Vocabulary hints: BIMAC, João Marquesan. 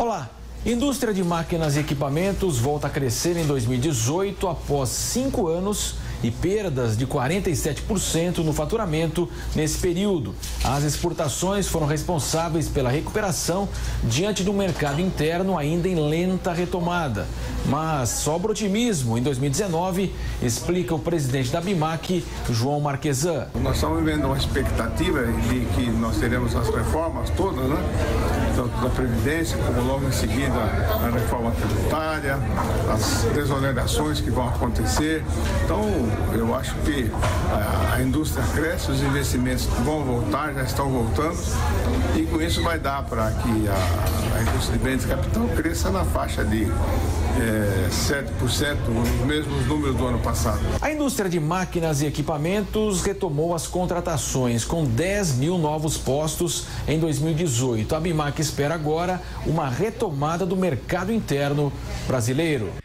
Olá, indústria de máquinas e equipamentos volta a crescer em 2018 após 5 anos e perdas de 47% no faturamento nesse período. As exportações foram responsáveis pela recuperação diante de um mercado interno ainda em lenta retomada. Mas sobra otimismo em 2019, explica o presidente da BIMAC, João Marquesan. Nós estamos vivendo uma expectativa de que nós teremos as reformas todas, tanto da Previdência como logo em seguida a reforma tributária, as desonerações que vão acontecer. Então, eu acho que a indústria cresce, os investimentos vão voltar, já estão voltando, e com isso vai dar para que a indústria de bens de capital cresça na faixa de 7%, os mesmos números do ano passado. A indústria de máquinas e equipamentos retomou as contratações com 10 mil novos postos em 2018. A BIMAC espera agora uma retomada do mercado interno brasileiro.